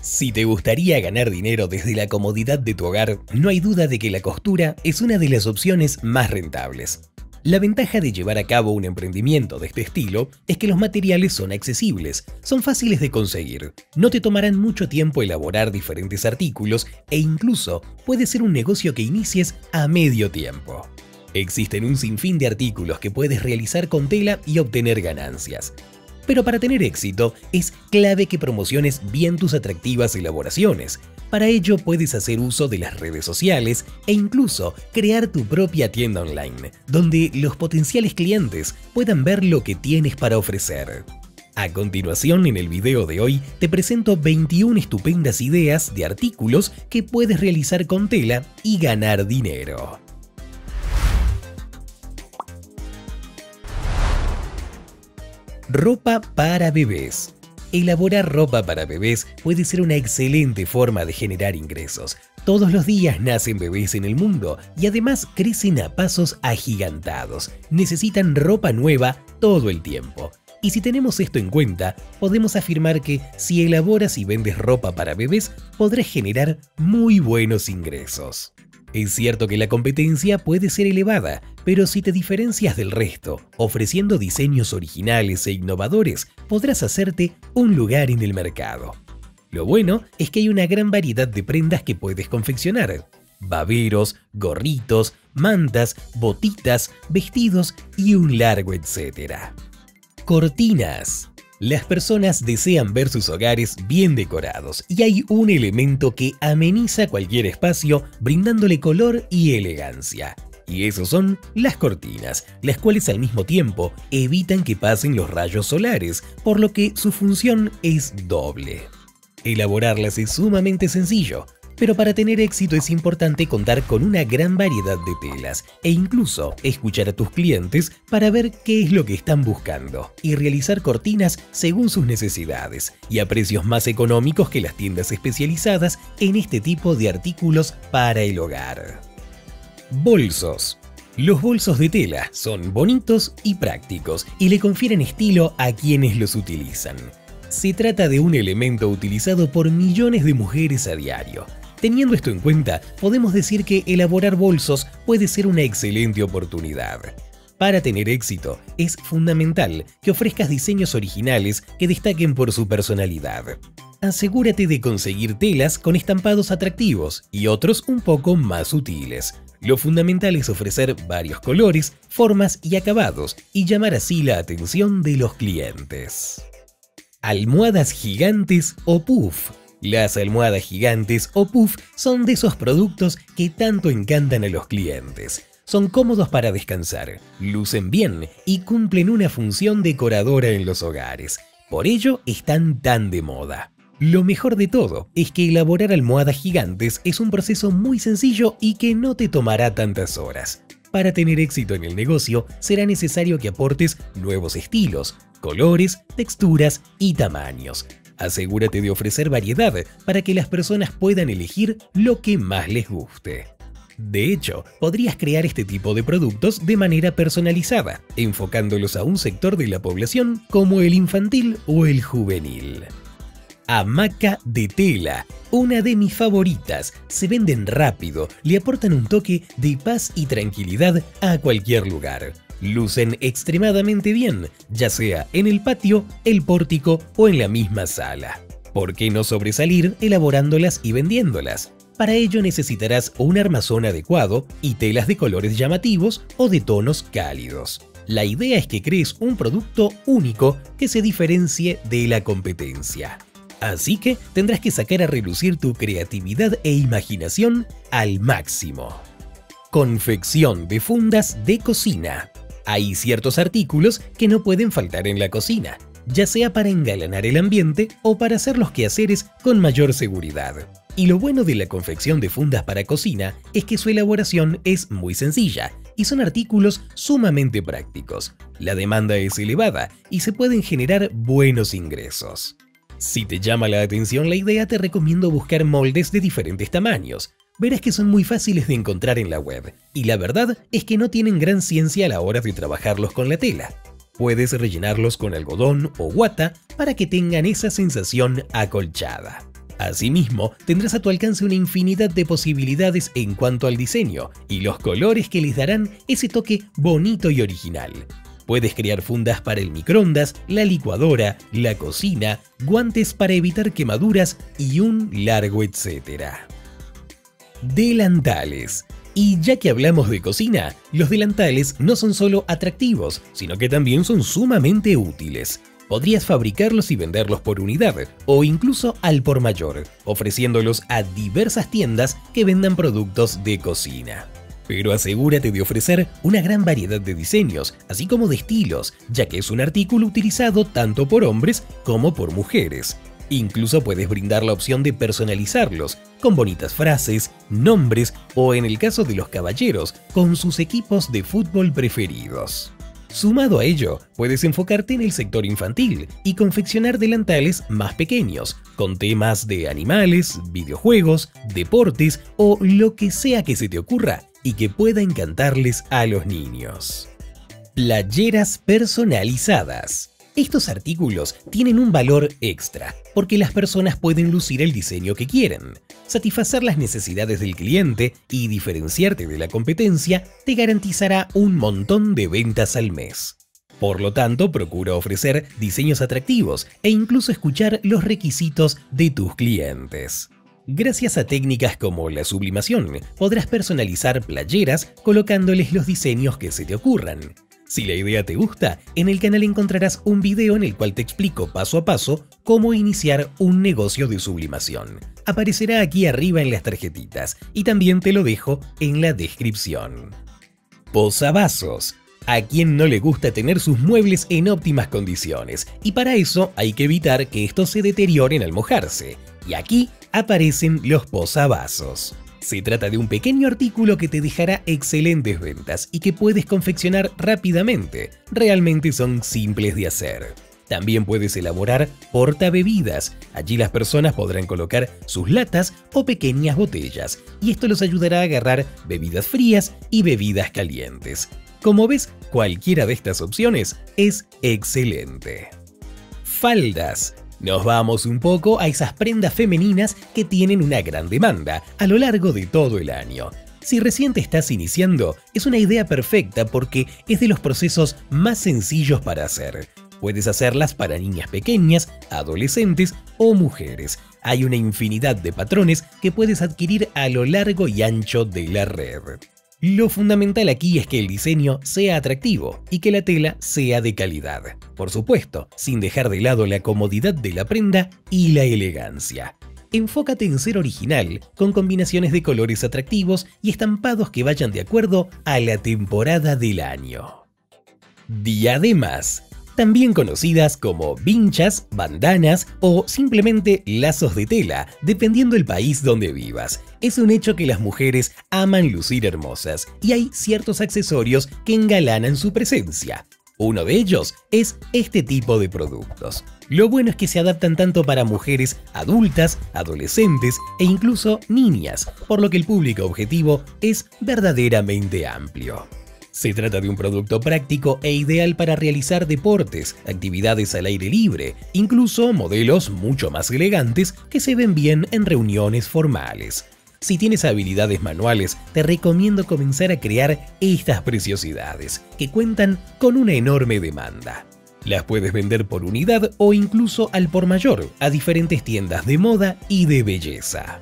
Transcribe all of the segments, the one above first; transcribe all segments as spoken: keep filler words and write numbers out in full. Si te gustaría ganar dinero desde la comodidad de tu hogar, no hay duda de que la costura es una de las opciones más rentables. La ventaja de llevar a cabo un emprendimiento de este estilo es que los materiales son accesibles, son fáciles de conseguir, no te tomarán mucho tiempo elaborar diferentes artículos e incluso puede ser un negocio que inicies a medio tiempo. Existen un sinfín de artículos que puedes realizar con tela y obtener ganancias. Pero para tener éxito, es clave que promociones bien tus atractivas elaboraciones. Para ello puedes hacer uso de las redes sociales e incluso crear tu propia tienda online, donde los potenciales clientes puedan ver lo que tienes para ofrecer. A continuación, en el video de hoy, te presento veintiuna estupendas ideas de artículos que puedes realizar con tela y ganar dinero. Ropa para bebés. Elaborar ropa para bebés puede ser una excelente forma de generar ingresos. Todos los días nacen bebés en el mundo y además crecen a pasos agigantados. Necesitan ropa nueva todo el tiempo. Y si tenemos esto en cuenta, podemos afirmar que si elaboras y vendes ropa para bebés, podrás generar muy buenos ingresos. Es cierto que la competencia puede ser elevada, pero si te diferencias del resto, ofreciendo diseños originales e innovadores, podrás hacerte un lugar en el mercado. Lo bueno es que hay una gran variedad de prendas que puedes confeccionar: baberos, gorritos, mantas, botitas, vestidos y un largo etcétera. Cortinas. Las personas desean ver sus hogares bien decorados y hay un elemento que ameniza cualquier espacio brindándole color y elegancia. Y eso son las cortinas, las cuales al mismo tiempo evitan que pasen los rayos solares, por lo que su función es doble. Elaborarlas es sumamente sencillo, pero para tener éxito es importante contar con una gran variedad de telas e incluso escuchar a tus clientes para ver qué es lo que están buscando y realizar cortinas según sus necesidades y a precios más económicos que las tiendas especializadas en este tipo de artículos para el hogar. Bolsos. Los bolsos de tela son bonitos y prácticos y le confieren estilo a quienes los utilizan. Se trata de un elemento utilizado por millones de mujeres a diario. Teniendo esto en cuenta, podemos decir que elaborar bolsos puede ser una excelente oportunidad. Para tener éxito, es fundamental que ofrezcas diseños originales que destaquen por su personalidad. Asegúrate de conseguir telas con estampados atractivos y otros un poco más sutiles. Lo fundamental es ofrecer varios colores, formas y acabados y llamar así la atención de los clientes. Almohadas gigantes o puff. Las almohadas gigantes o puff son de esos productos que tanto encantan a los clientes. Son cómodos para descansar, lucen bien y cumplen una función decoradora en los hogares. Por ello están tan de moda. Lo mejor de todo es que elaborar almohadas gigantes es un proceso muy sencillo y que no te tomará tantas horas. Para tener éxito en el negocio será necesario que aportes nuevos estilos, colores, texturas y tamaños. Asegúrate de ofrecer variedad para que las personas puedan elegir lo que más les guste. De hecho, podrías crear este tipo de productos de manera personalizada, enfocándolos a un sector de la población como el infantil o el juvenil. Hamaca de tela, una de mis favoritas. Se venden rápido, le aportan un toque de paz y tranquilidad a cualquier lugar. Lucen extremadamente bien, ya sea en el patio, el pórtico o en la misma sala. ¿Por qué no sobresalir elaborándolas y vendiéndolas? Para ello necesitarás un armazón adecuado y telas de colores llamativos o de tonos cálidos. La idea es que crees un producto único que se diferencie de la competencia. Así que tendrás que sacar a relucir tu creatividad e imaginación al máximo. Confección de fundas de cocina. Hay ciertos artículos que no pueden faltar en la cocina, ya sea para engalanar el ambiente o para hacer los quehaceres con mayor seguridad. Y lo bueno de la confección de fundas para cocina es que su elaboración es muy sencilla y son artículos sumamente prácticos. La demanda es elevada y se pueden generar buenos ingresos. Si te llama la atención la idea, te recomiendo buscar moldes de diferentes tamaños. Verás que son muy fáciles de encontrar en la web, y la verdad es que no tienen gran ciencia a la hora de trabajarlos con la tela. Puedes rellenarlos con algodón o guata para que tengan esa sensación acolchada. Asimismo, tendrás a tu alcance una infinidad de posibilidades en cuanto al diseño y los colores que les darán ese toque bonito y original. Puedes crear fundas para el microondas, la licuadora, la cocina, guantes para evitar quemaduras y un largo etcétera. Delantales. Y ya que hablamos de cocina, los delantales no son solo atractivos, sino que también son sumamente útiles. Podrías fabricarlos y venderlos por unidad, o incluso al por mayor, ofreciéndolos a diversas tiendas que vendan productos de cocina. Pero asegúrate de ofrecer una gran variedad de diseños, así como de estilos, ya que es un artículo utilizado tanto por hombres como por mujeres. Incluso puedes brindar la opción de personalizarlos, con bonitas frases, nombres o, en el caso de los caballeros, con sus equipos de fútbol preferidos. Sumado a ello, puedes enfocarte en el sector infantil y confeccionar delantales más pequeños, con temas de animales, videojuegos, deportes o lo que sea que se te ocurra y que pueda encantarles a los niños. Playeras personalizadas. Estos artículos tienen un valor extra, porque las personas pueden lucir el diseño que quieren. Satisfacer las necesidades del cliente y diferenciarte de la competencia te garantizará un montón de ventas al mes. Por lo tanto, procura ofrecer diseños atractivos e incluso escuchar los requisitos de tus clientes. Gracias a técnicas como la sublimación, podrás personalizar playeras colocándoles los diseños que se te ocurran. Si la idea te gusta, en el canal encontrarás un video en el cual te explico paso a paso cómo iniciar un negocio de sublimación. Aparecerá aquí arriba en las tarjetitas y también te lo dejo en la descripción. Posavasos. ¿A quién no le gusta tener sus muebles en óptimas condiciones? Y para eso hay que evitar que estos se deterioren al mojarse. Y aquí aparecen los posavasos. Se trata de un pequeño artículo que te dejará excelentes ventas y que puedes confeccionar rápidamente. Realmente son simples de hacer. También puedes elaborar portabebidas. Allí las personas podrán colocar sus latas o pequeñas botellas, y esto los ayudará a agarrar bebidas frías y bebidas calientes. Como ves, cualquiera de estas opciones es excelente. Faldas. Nos vamos un poco a esas prendas femeninas que tienen una gran demanda a lo largo de todo el año. Si recién te estás iniciando, es una idea perfecta porque es de los procesos más sencillos para hacer. Puedes hacerlas para niñas pequeñas, adolescentes o mujeres. Hay una infinidad de patrones que puedes adquirir a lo largo y ancho de la red. Lo fundamental aquí es que el diseño sea atractivo y que la tela sea de calidad. Por supuesto, sin dejar de lado la comodidad de la prenda y la elegancia. Enfócate en ser original, con combinaciones de colores atractivos y estampados que vayan de acuerdo a la temporada del año. Diademas. También conocidas como vinchas, bandanas o simplemente lazos de tela, dependiendo del país donde vivas. Es un hecho que las mujeres aman lucir hermosas y hay ciertos accesorios que engalanan su presencia. Uno de ellos es este tipo de productos. Lo bueno es que se adaptan tanto para mujeres adultas, adolescentes e incluso niñas, por lo que el público objetivo es verdaderamente amplio. Se trata de un producto práctico e ideal para realizar deportes, actividades al aire libre, incluso modelos mucho más elegantes que se ven bien en reuniones formales. Si tienes habilidades manuales, te recomiendo comenzar a crear estas preciosidades, que cuentan con una enorme demanda. Las puedes vender por unidad o incluso al por mayor a diferentes tiendas de moda y de belleza.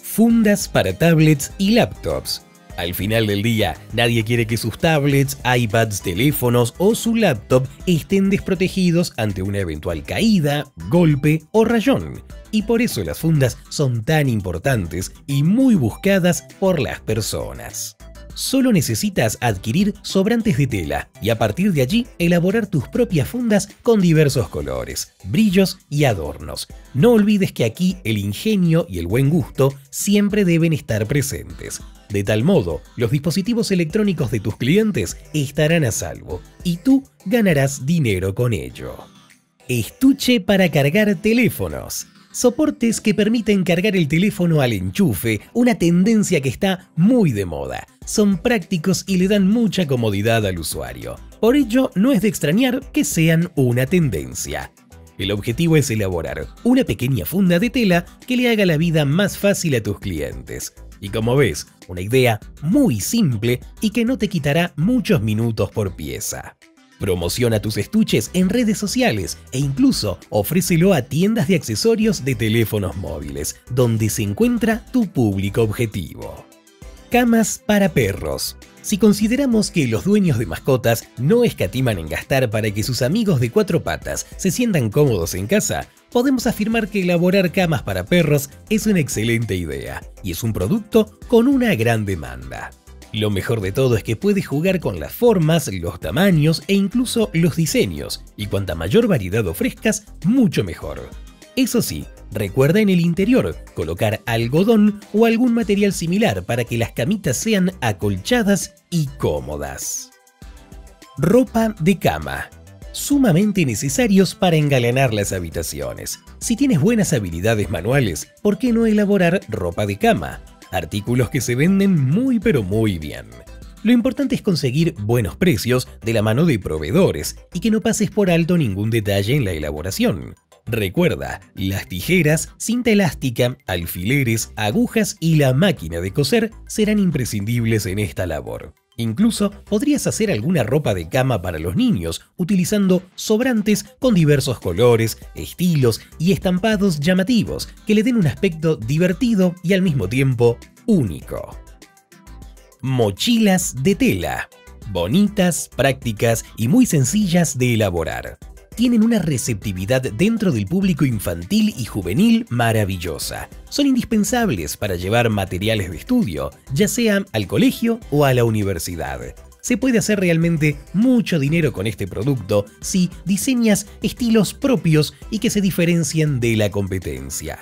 Fundas para tablets y laptops. Al final del día, nadie quiere que sus tablets, iPads, teléfonos o su laptop estén desprotegidos ante una eventual caída, golpe o rayón. Y por eso las fundas son tan importantes y muy buscadas por las personas. Solo necesitas adquirir sobrantes de tela y a partir de allí elaborar tus propias fundas con diversos colores, brillos y adornos. No olvides que aquí el ingenio y el buen gusto siempre deben estar presentes. De tal modo, los dispositivos electrónicos de tus clientes estarán a salvo y tú ganarás dinero con ello. Estuche para cargar teléfonos. Soportes que permiten cargar el teléfono al enchufe, una tendencia que está muy de moda. Son prácticos y le dan mucha comodidad al usuario. Por ello, no es de extrañar que sean una tendencia. El objetivo es elaborar una pequeña funda de tela que le haga la vida más fácil a tus clientes. Y como ves, una idea muy simple y que no te quitará muchos minutos por pieza. Promociona tus estuches en redes sociales e incluso ofrécelo a tiendas de accesorios de teléfonos móviles, donde se encuentra tu público objetivo. Camas para perros. Si consideramos que los dueños de mascotas no escatiman en gastar para que sus amigos de cuatro patas se sientan cómodos en casa, podemos afirmar que elaborar camas para perros es una excelente idea y es un producto con una gran demanda. Lo mejor de todo es que puedes jugar con las formas, los tamaños e incluso los diseños, y cuanta mayor variedad ofrezcas, mucho mejor. Eso sí, recuerda en el interior colocar algodón o algún material similar para que las camitas sean acolchadas y cómodas. Ropa de cama. Sumamente necesarios para engalanar las habitaciones. Si tienes buenas habilidades manuales, ¿por qué no elaborar ropa de cama? Artículos que se venden muy pero muy bien. Lo importante es conseguir buenos precios de la mano de proveedores y que no pases por alto ningún detalle en la elaboración. Recuerda, las tijeras, cinta elástica, alfileres, agujas y la máquina de coser serán imprescindibles en esta labor. Incluso podrías hacer alguna ropa de cama para los niños utilizando sobrantes con diversos colores, estilos y estampados llamativos que le den un aspecto divertido y al mismo tiempo único. Mochilas de tela. Bonitas, prácticas y muy sencillas de elaborar. Tienen una receptividad dentro del público infantil y juvenil maravillosa. Son indispensables para llevar materiales de estudio, ya sea al colegio o a la universidad. Se puede hacer realmente mucho dinero con este producto si diseñas estilos propios y que se diferencien de la competencia.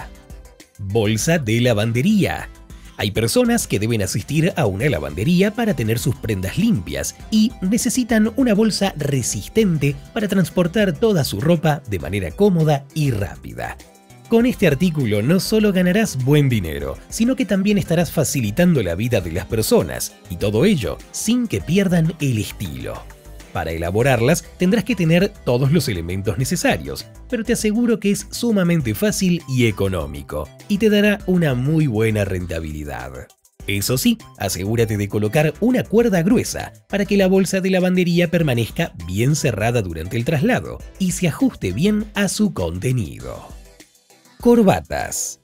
Bolsa de lavandería. Hay personas que deben asistir a una lavandería para tener sus prendas limpias y necesitan una bolsa resistente para transportar toda su ropa de manera cómoda y rápida. Con este artículo no solo ganarás buen dinero, sino que también estarás facilitando la vida de las personas, y todo ello sin que pierdan el estilo. Para elaborarlas tendrás que tener todos los elementos necesarios, pero te aseguro que es sumamente fácil y económico, y te dará una muy buena rentabilidad. Eso sí, asegúrate de colocar una cuerda gruesa para que la bolsa de lavandería permanezca bien cerrada durante el traslado y se ajuste bien a su contenido. Corbatas.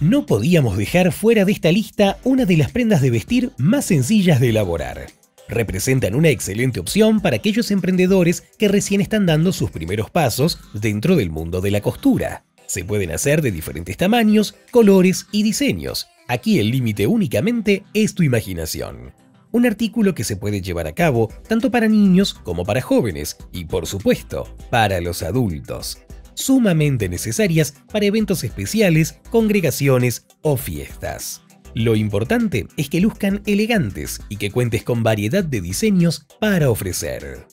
No podíamos dejar fuera de esta lista una de las prendas de vestir más sencillas de elaborar. Representan una excelente opción para aquellos emprendedores que recién están dando sus primeros pasos dentro del mundo de la costura. Se pueden hacer de diferentes tamaños, colores y diseños. Aquí el límite únicamente es tu imaginación. Un artículo que se puede llevar a cabo tanto para niños como para jóvenes y, por supuesto, para los adultos. Sumamente necesarias para eventos especiales, congregaciones o fiestas. Lo importante es que luzcan elegantes y que cuentes con variedad de diseños para ofrecer.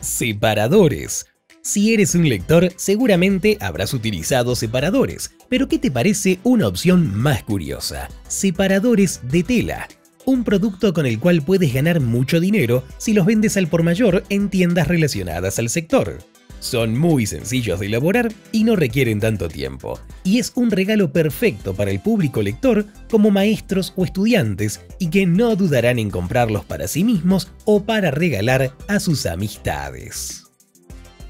Separadores. Si eres un lector, seguramente habrás utilizado separadores, pero ¿qué te parece una opción más curiosa? Separadores de tela. Un producto con el cual puedes ganar mucho dinero si los vendes al por mayor en tiendas relacionadas al sector. Son muy sencillos de elaborar y no requieren tanto tiempo, y es un regalo perfecto para el público lector como maestros o estudiantes y que no dudarán en comprarlos para sí mismos o para regalar a sus amistades.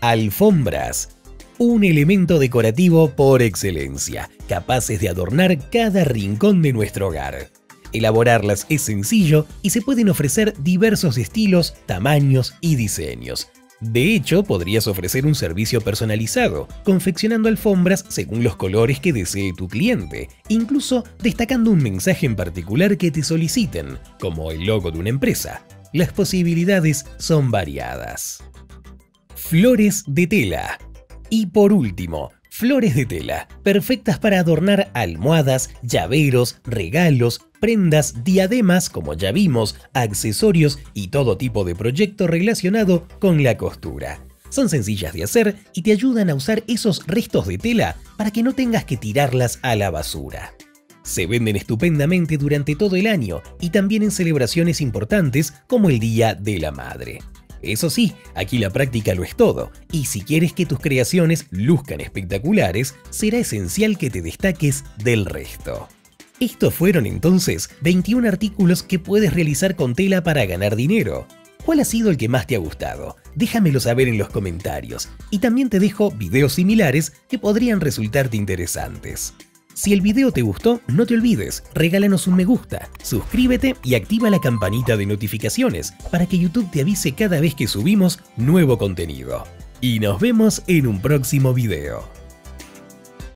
Alfombras. Un elemento decorativo por excelencia, capaces de adornar cada rincón de nuestro hogar. Elaborarlas es sencillo y se pueden ofrecer diversos estilos, tamaños y diseños. De hecho, podrías ofrecer un servicio personalizado, confeccionando alfombras según los colores que desee tu cliente, incluso destacando un mensaje en particular que te soliciten, como el logo de una empresa. Las posibilidades son variadas. Flores de tela. Y por último, flores de tela, perfectas para adornar almohadas, llaveros, regalos, prendas, diademas, como ya vimos, accesorios y todo tipo de proyecto relacionado con la costura. Son sencillas de hacer y te ayudan a usar esos restos de tela para que no tengas que tirarlas a la basura. Se venden estupendamente durante todo el año y también en celebraciones importantes como el Día de la Madre. Eso sí, aquí la práctica lo es todo, y si quieres que tus creaciones luzcan espectaculares, será esencial que te destaques del resto. Estos fueron entonces veintiún artículos que puedes realizar con tela para ganar dinero. ¿Cuál ha sido el que más te ha gustado? Déjamelo saber en los comentarios, y también te dejo videos similares que podrían resultarte interesantes. Si el video te gustó, no te olvides, regálanos un me gusta, suscríbete y activa la campanita de notificaciones para que YouTube te avise cada vez que subimos nuevo contenido. Y nos vemos en un próximo video.